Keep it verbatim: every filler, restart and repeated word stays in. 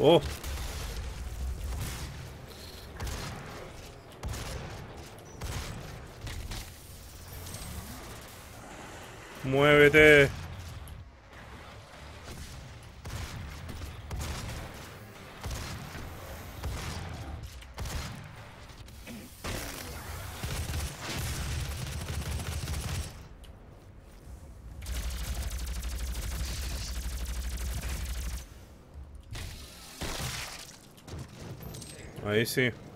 Oh. Muévete. Aí sim.